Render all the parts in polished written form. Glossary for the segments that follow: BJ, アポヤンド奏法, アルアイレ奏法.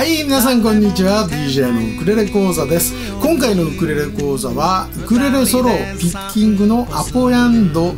はい、皆さんこんにちは。 BJ のウクレレ講座です。今回のウクレレ講座はウクレレソロピッキングのアポヤンド、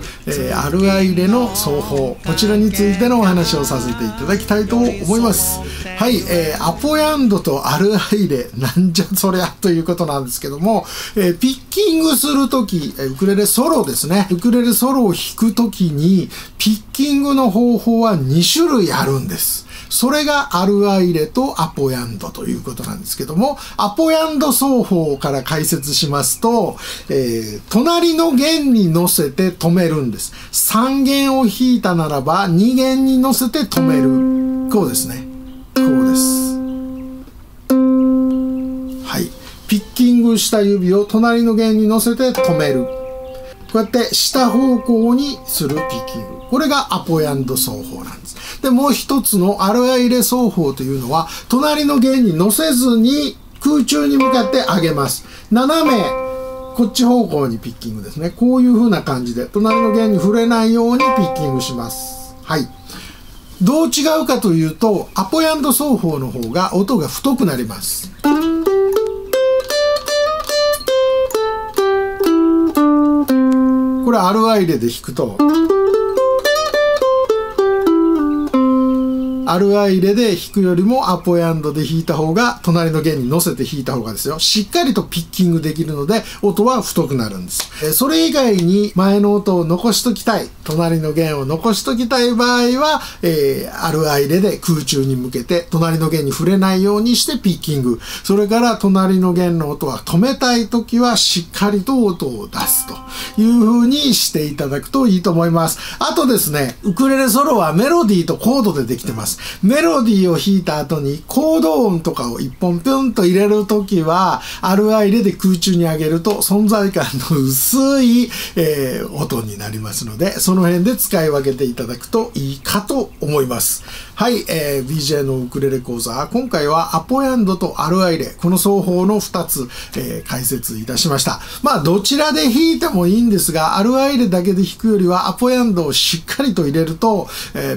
アルアイレの奏法、こちらについてのお話をさせていただきたいと思います。はい、アポヤンドとアルアイレ、なんじゃそりゃということなんですけども、ピッキングするとき、ウクレレソロですね、ウクレレソロを弾くときにピッキングの方法は2種類あるんです。それがアルアイレとアポヤンドということなんですけども、アポヤンド奏法から解説しますと、隣の弦に乗せて止めるんです。3弦を弾いたならば2弦に乗せて止める。こうですね。こうです。はい。ピッキングした指を隣の弦に乗せて止める。こうやって下方向にするピッキング。これがアポヤンド奏法なんです。で、もう一つのアルアイレ奏法というのは、隣の弦に乗せずに空中に向かって上げます。斜め、こっち方向にピッキングですね。こういう風な感じで、隣の弦に触れないようにピッキングします。はい。どう違うかというと、アポヤンド奏法の方が音が太くなります。これアルアイレで弾くと、アルアイレで弾くよりもアポヤンドで弾いた方が、隣の弦に乗せて弾いた方がですよ、しっかりとピッキングできるので音は太くなるんです。それ以外に前の音を残しときたい、隣の弦を残しときたい場合は、アルアイレで空中に向けて隣の弦に触れないようにしてピッキング、それから隣の弦の音は止めたいときはしっかりと音を出すという風にしていただくといいと思います。あとですね、ウクレレソロはメロディーとコードでできてます。メロディーを弾いた後にコード音とかを一本ピュンと入れるときは、アルアイレで空中に上げると存在感の薄い、音になりますので、その辺で使い分けていただくといいかと思います。はい、BJ のウクレレ講座、今回はアポヤンドとアルアイレ、この奏法の2つ、解説いたしました。まあ、どちらで弾いてもいいんですが、アルアイレだけで弾くよりはアポヤンドをしっかりと入れると、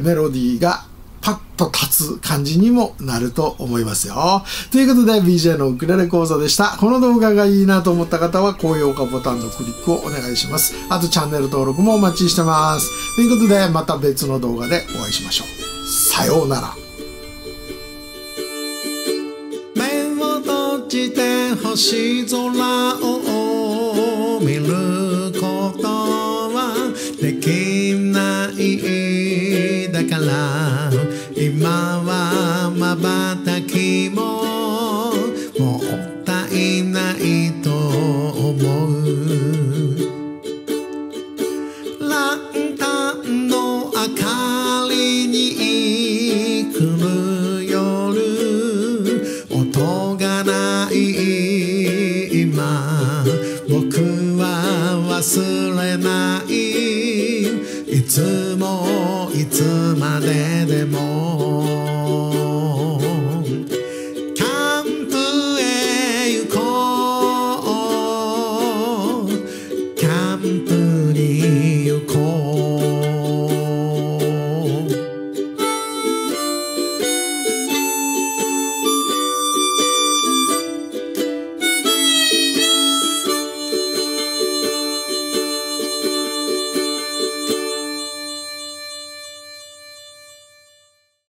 メロディーがパッと立つ感じにもなると思いますよ。ということで BJ のウクレレ講座でした。この動画がいいなと思った方は高評価ボタンのクリックをお願いします。あとチャンネル登録もお待ちしてます。ということでまた別の動画でお会いしましょう。さようなら。目を閉じて星空を見ることはできないだから今は瞬きももったいないと思う。ランタンの明かりに来る夜、音がない今、僕は忘れない。いつもいつまででも